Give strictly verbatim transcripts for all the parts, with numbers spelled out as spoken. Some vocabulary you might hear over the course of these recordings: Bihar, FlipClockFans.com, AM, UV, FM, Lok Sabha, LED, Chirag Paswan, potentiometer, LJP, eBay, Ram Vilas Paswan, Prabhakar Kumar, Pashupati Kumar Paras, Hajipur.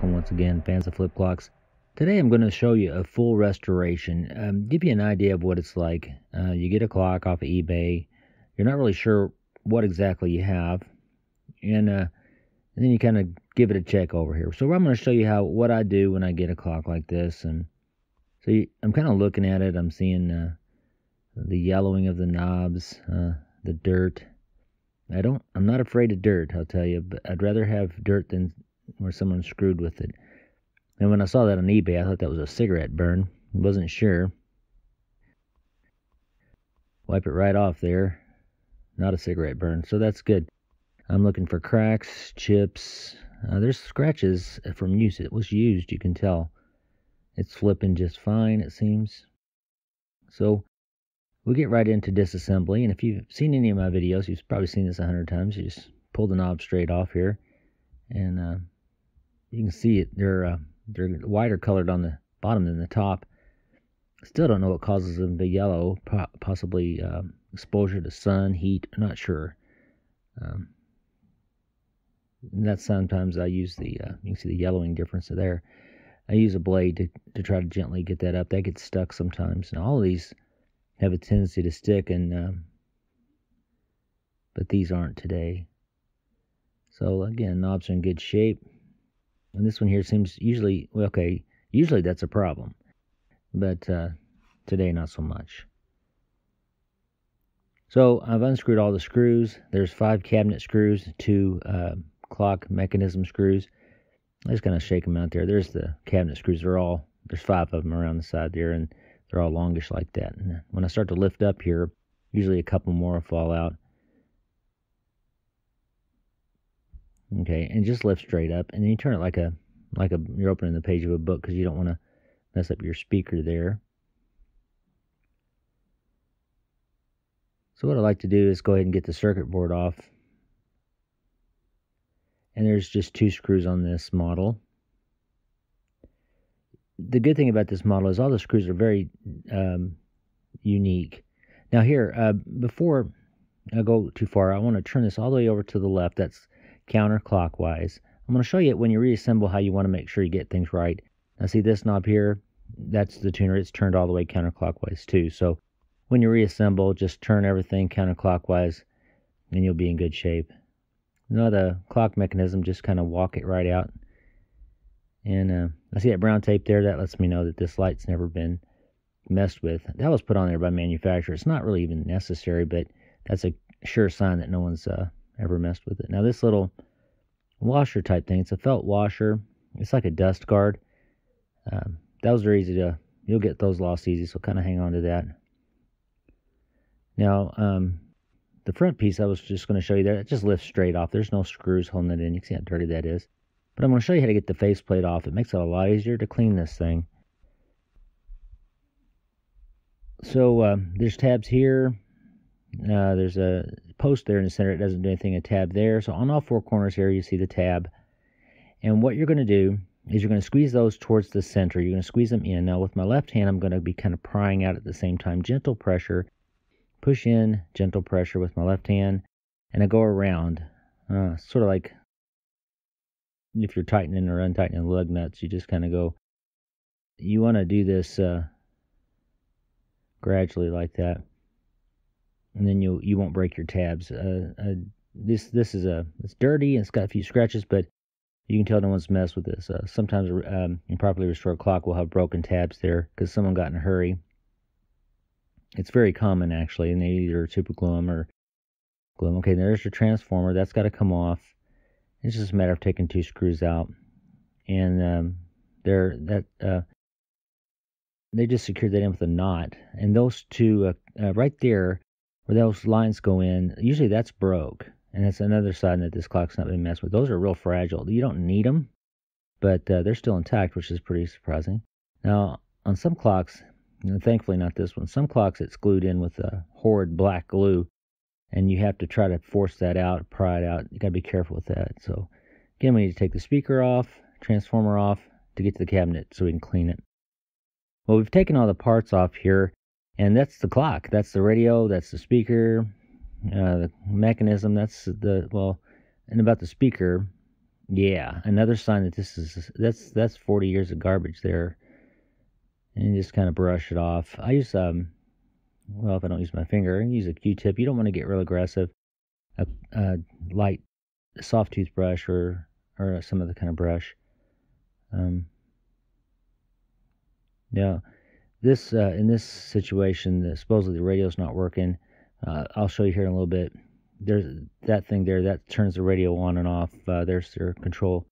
welcome once again, fans of Flip Clocks. Today I'm going to show you a full restoration, um, give you an idea of what it's like. Uh, you get a clock off of eBay, you're not really sure what exactly you have, and, uh, and then you kind of give it a check over here. So I'm going to show you how what I do when I get a clock like this. And so you, I'm kind of looking at it, I'm seeing uh, the yellowing of the knobs, uh, the dirt. I don't, I'm not afraid of dirt, I'll tell you, but I'd rather have dirt than where someone screwed with it. And when I saw that on eBay, I thought that was a cigarette burn. I wasn't sure. Wipe it right off there. Not a cigarette burn, so that's good. I'm looking for cracks, chips. Uh, there's scratches from use. It was used, you can tell. It's flipping just fine, it seems. So we get right into disassembly, and if you've seen any of my videos, you've probably seen this a hundred times. You just pull the knob straight off here, and uh, you can see it. They're uh, they're whiter colored on the bottom than the top. Still don't know what causes them to yellow. Po possibly um, exposure to sun, heat. I'm not sure. Um, and that's sometimes I use the. Uh, you can see the yellowing difference there. I use a blade to to try to gently get that up. That gets stuck sometimes, and all of these have a tendency to stick, and um, but these aren't today. So again, knobs are in good shape, and this one here seems usually well, okay. Usually that's a problem, but uh, today not so much. So I've unscrewed all the screws. There's five cabinet screws, two uh, clock mechanism screws. I just kind of shake them out there. There's the cabinet screws. They're all there's five of them around the side there, and they're all longish like that. And when I start to lift up here, usually a couple more will fall out. Okay, and just lift straight up, and then you turn it like a like a you're opening the page of a book, because you don't want to mess up your speaker there. So what I like to do is go ahead and get the circuit board off. And there's just two screws on this model. The good thing about this model is all the screws are very um, unique. Now here, uh, before I go too far, I want to turn this all the way over to the left. That's counterclockwise. I'm going to show you when you reassemble how you want to make sure you get things right. Now see this knob here? That's the tuner. It's turned all the way counterclockwise too. So when you reassemble, just turn everything counterclockwise and you'll be in good shape. Now the clock mechanism, just kind of walk it right out. And uh, I see that brown tape there. That lets me know that this light's never been messed with. That was put on there by manufacturer. It's not really even necessary, but that's a sure sign that no one's uh, ever messed with it. Now this little washer type thing, it's a felt washer. It's like a dust guard. Um, those are easy to, you'll get those lost easy, so kind of hang on to that. Now um, the front piece I was just going to show you there, it just lifts straight off. There's no screws holding it in. You can see how dirty that is. But I'm going to show you how to get the faceplate off. It makes it a lot easier to clean this thing. So uh, there's tabs here. Uh, there's a post there in the center. It doesn't do anything. A tab there. So on all four corners here, you see the tab. And what you're going to do is you're going to squeeze those towards the center. You're going to squeeze them in. Now with my left hand, I'm going to be kind of prying out at the same time. Gentle pressure. Push in. Gentle pressure with my left hand. And I go around. Uh, sort of like if you're tightening or untightening the lug nuts, you just kind of go, you want to do this uh, gradually like that, and then you you won't break your tabs. Uh, uh, this this is a it's dirty and it's got a few scratches, but you can tell no one's messed with this. Uh, sometimes um, improperly restored clock will have broken tabs there because someone got in a hurry. It's very common actually, and they either super glue them or glue them. Okay, there's your transformer. That's got to come off. It's just a matter of taking two screws out, and um, they're that uh, they just secured that in with a knot. And those two uh, uh, right there, where those lines go in, usually that's broke, and that's another sign that this clock's not been messed with. Those are real fragile. You don't need them, but uh, they're still intact, which is pretty surprising. Now, on some clocks, and thankfully not this one, some clocks it's glued in with a horrid black glue. And you have to try to force that out, pry it out. You got to be careful with that. So, again, we need to take the speaker off, transformer off, to get to the cabinet so we can clean it. Well, we've taken all the parts off here, and that's the clock. That's the radio, that's the speaker, uh, the mechanism, that's the, well, and about the speaker, Yeah, another sign that this is, that's that's forty years of garbage there. And you just kind of brush it off. I use, um, well, if I don't use my finger, I use a Q-tip. You don't want to get real aggressive. A, a light, soft toothbrush or, or some other kind of brush. Um, now, this, uh, in this situation, the, supposedly the radio's not working. Uh, I'll show you here in a little bit. There's that thing there that turns the radio on and off. Uh, there's your control.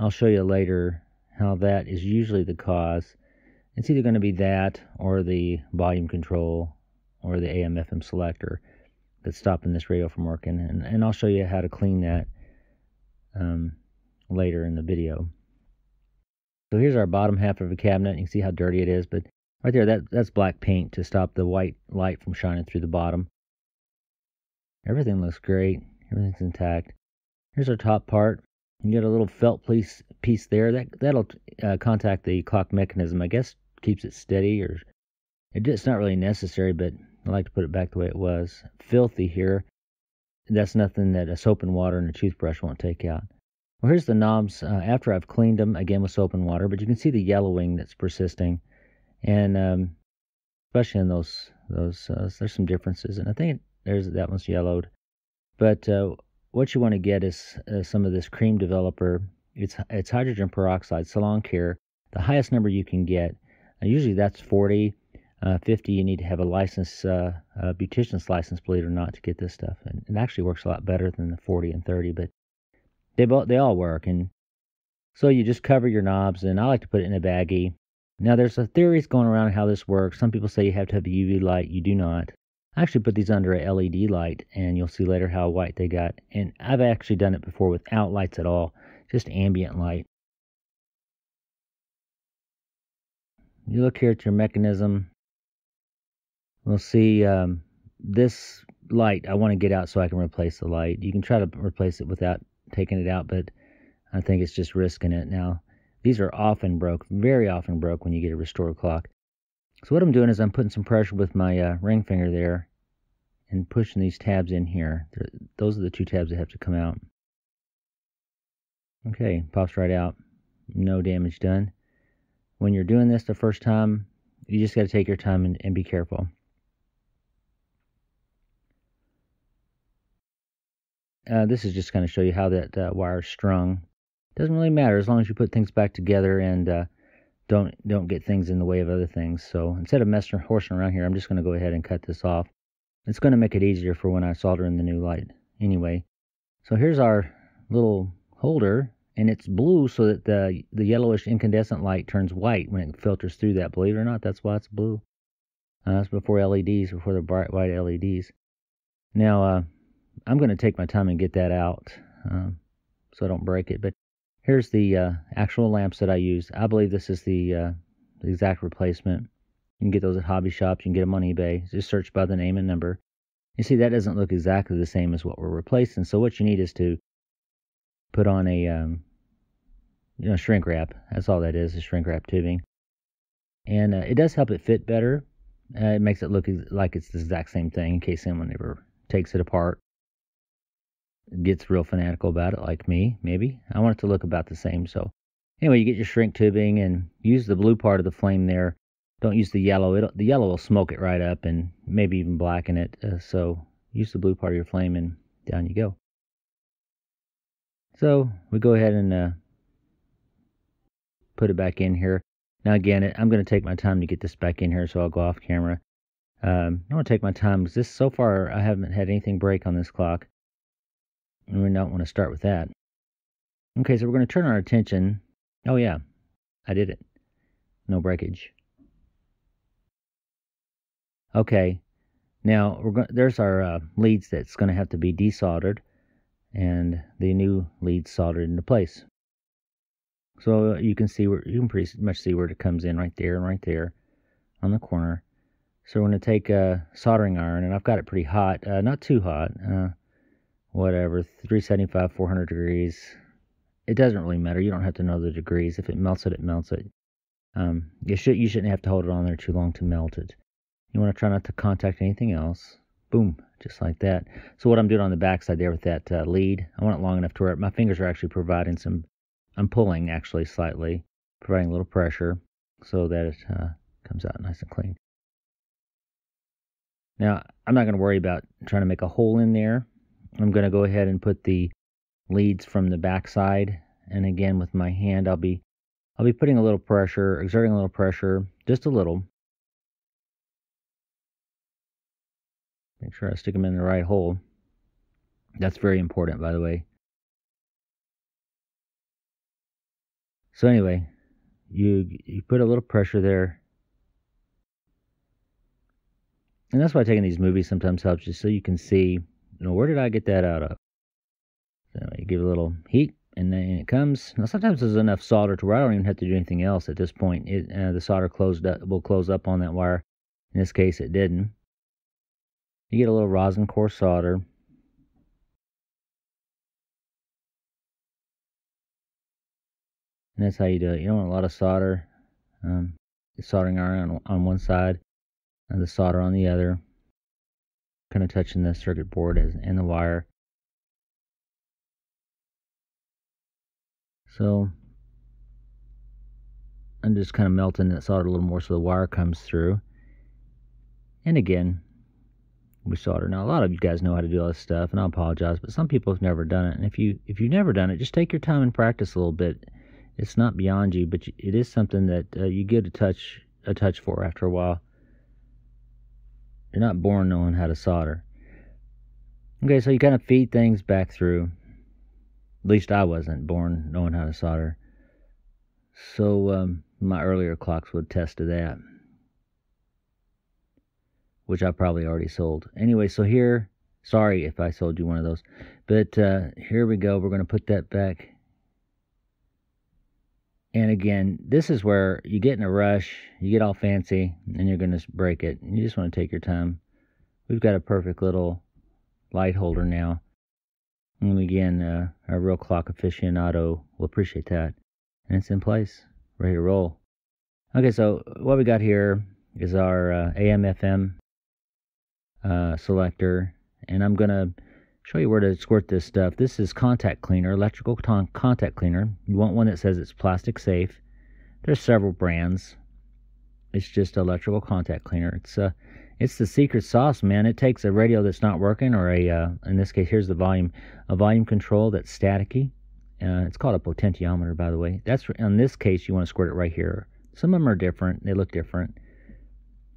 I'll show you later how that is usually the cause. It's either going to be that or the volume control or the A M F M selector that's stopping this radio from working. And, and I'll show you how to clean that um, later in the video. So here's our bottom half of a cabinet. You can see how dirty it is, but right there, that, that's black paint to stop the white light from shining through the bottom. Everything looks great. Everything's intact. Here's our top part. You get a little felt piece piece there. That, that'll uh, contact the clock mechanism. I guess keeps it steady, or it, it's not really necessary, but I like to put it back the way it was. Filthy here. That's nothing that a soap and water and a toothbrush won't take out. Well, here's the knobs uh, after I've cleaned them, again with soap and water, but you can see the yellowing that's persisting. And um, especially in those, those uh, there's some differences. And I think it, there's that one's yellowed. But uh, what you want to get is uh, some of this cream developer. It's it's hydrogen peroxide, Salon Care. The highest number you can get. Uh, usually that's forty. Uh, fifty, you need to have a license, uh, a beautician's license, believe it or not, to get this stuff. And it actually works a lot better than the forty and thirty, but they, both, they all work. And so you just cover your knobs, and I like to put it in a baggie. Now, there's a theories going around how this works. Some people say you have to have a U V light. You do not. I actually put these under a L E D light, and you'll see later how white they got. And I've actually done it before without lights at all, just ambient light. You look here at your mechanism. We'll see um, this light. I want to get out so I can replace the light. You can try to replace it without taking it out, but I think it's just risking it. Now, these are often broke, very often broke when you get a restored clock. So what I'm doing is I'm putting some pressure with my uh, ring finger there and pushing these tabs in here. They're, those are the two tabs that have to come out. Okay, pops right out. No damage done. When you're doing this the first time, you just got to take your time and, and be careful. Uh, this is just going to show you how that uh, wire is strung. Doesn't really matter as long as you put things back together and uh, don't don't get things in the way of other things. So instead of messing or horsing around here, I'm just going to go ahead and cut this off. It's going to make it easier for when I solder in the new light. Anyway, so here's our little holder, and it's blue so that the the yellowish incandescent light turns white when it filters through that. Believe it or not, that's why it's blue. Uh, that's before L E Ds, before the bright white L E Ds. Now. Uh, I'm going to take my time and get that out um, so I don't break it. But here's the uh, actual lamps that I use. I believe this is the, uh, the exact replacement. You can get those at hobby shops. You can get them on eBay. Just search by the name and number. You see, that doesn't look exactly the same as what we're replacing. So what you need is to put on a um, you know, shrink wrap. That's all that is, is shrink wrap tubing. And uh, it does help it fit better. Uh, it makes it look like it's the exact same thing in case someone ever takes it apart. Gets real fanatical about it, like me, maybe. I want it to look about the same. So anyway, you get your shrink tubing and use the blue part of the flame there. Don't use the yellow. It'll, the yellow will smoke it right up and maybe even blacken it. Uh, so use the blue part of your flame and down you go. So we go ahead and uh, put it back in here. Now again, I'm going to take my time to get this back in here, so I'll go off camera. Um, I want to take my time because this, so far, I haven't had anything break on this clock. And we don't want to start with that. Okay, so we're going to turn our attention. Oh, yeah, I did it. No breakage. Okay, now we're go there's our uh, leads that's going to have to be desoldered, and the new leads soldered into place. So you can see where, you can pretty much see where it comes in right there and right there on the corner. So we're going to take a soldering iron, and I've got it pretty hot, uh, not too hot. Uh, Whatever, three seventy-five, four hundred degrees. It doesn't really matter. You don't have to know the degrees. If it melts it, it melts it. Um, you, should, you shouldn't have to hold it on there too long to melt it. You want to try not to contact anything else. Boom, just like that. So what I'm doing on the back side there with that uh, lead, I want it long enough to where my fingers are actually providing some, I'm pulling actually slightly, providing a little pressure so that it uh, comes out nice and clean. Now, I'm not going to worry about trying to make a hole in there. I'm going to go ahead and put the leads from the back side, and again with my hand I'll be I'll be putting a little pressure, exerting a little pressure, just a little. Make sure I stick them in the right hole. That's very important, by the way. So anyway, you you put a little pressure there. And that's why taking these movies sometimes helps, just so you can see, you know, where did I get that out of? So you give it a little heat, and then it comes. Now sometimes there's enough solder to where I don't even have to do anything else at this point. It, uh, the solder closed up, will close up on that wire. In this case, it didn't. You get a little rosin core solder. And that's how you do it. You don't want a lot of solder. Um, the soldering iron on, on one side, and the solder on the other, kind of touching the circuit board as, and the wire. So I'm just kind of melting that solder a little more so the wire comes through. And again, we solder. Now a lot of you guys know how to do all this stuff, and I apologize, but some people have never done it. And if you if you've never done it, just take your time and practice a little bit. It's not beyond you, but it is something that uh, you get a touch a touch for after a while. You're not born knowing how to solder. Okay, so you kind of feed things back through. At least I wasn't born knowing how to solder. So um, my earlier clocks would attest to that, which I probably already sold. Anyway, so here, sorry if I sold you one of those. But uh, here we go. We're going to put that back. And again, this is where you get in a rush, you get all fancy, and you're going to break it. You just want to take your time. We've got a perfect little light holder now. And again, uh, our real clock aficionado will appreciate that. And it's in place, ready to roll. Okay, so what we got here is our uh, A M F M uh, selector. And I'm going to show you where to squirt this stuff. This is contact cleaner, electrical contact cleaner. You want one that says it's plastic safe. There's several brands. It's just electrical contact cleaner. It's uh, it's the secret sauce, man. It takes a radio that's not working, or a uh, in this case, here's the volume, a volume control that's staticky. Uh, it's called a potentiometer, by the way. That's in this case, you want to squirt it right here. Some of them are different; they look different,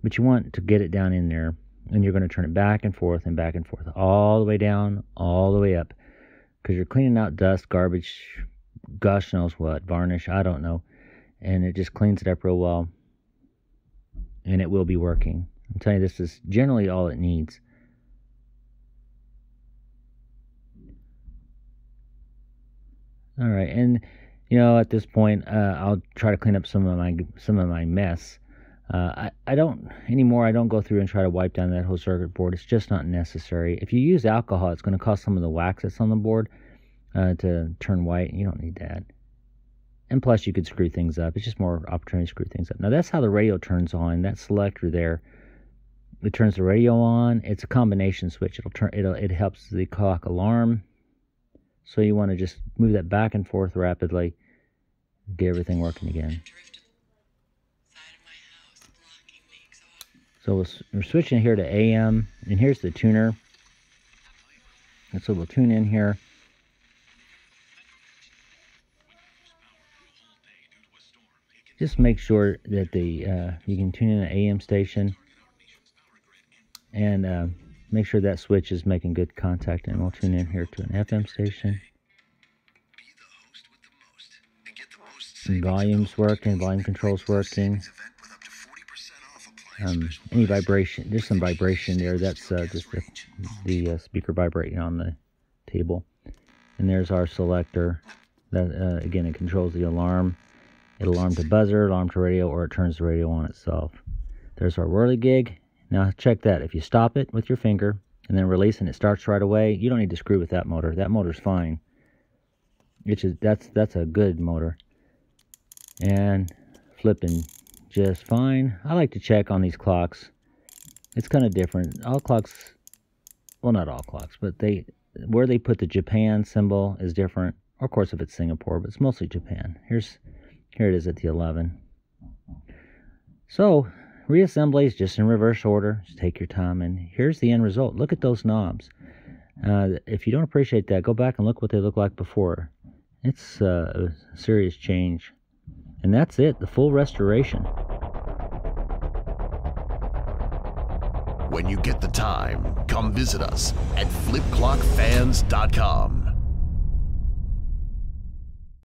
but you want to get it down in there. And you're going to turn it back and forth and back and forth, all the way down, all the way up, because you're cleaning out dust, garbage, gosh knows what, varnish, I don't know. And it just cleans it up real well, and it will be working. I'm telling you, this is generally all it needs. All right, and you know, at this point, uh, I'll try to clean up some of my some of my mess. Uh, I, I don't anymore I don't go through and try to wipe down that whole circuit board. It's just not necessary. If you use alcohol, it's going to cause some of the wax that's on the board uh, to turn white. You don't need that. And plus you could screw things up. It's just more opportunity to screw things up. Now that's how the radio turns on. That selector there, it turns the radio on. It's a combination switch. It'll turn it'll it helps the clock alarm. So you want to just move that back and forth rapidly, get everything working again. So we're switching here to A M, and here's the tuner. And so we'll tune in here. Just make sure that the uh, you can tune in an A M station, and uh, make sure that switch is making good contact. And we'll tune in here to an F M station. And volume's working, volume control's working. Um, any vibration, there's some vibration there, that's uh, just the, the uh, speaker vibrating on the table. And there's our selector, that uh, again, it controls the alarm. It alarms the buzzer, alarm to radio, or it turns the radio on itself. There's our whirligig. Now check that, if you stop it with your finger and then release and it starts right away, you don't need to screw with that motor, that motor's fine. It's just, that's, that's a good motor. And flipping just fine. I like to check on these clocks. It's kind of different. All clocks well, not all clocks, but they where they put the Japan symbol is different. Of course, if it's Singapore, but it's mostly Japan. Here's here it is at the eleven. So reassemblies just in reverse order. Just take your time, and here's the end result. Look at those knobs. Uh, if you don't appreciate that, go back and look what they look like before. It's uh, a serious change. And that's it, the full restoration. When you get the time, come visit us at Flip Clock Fans dot com.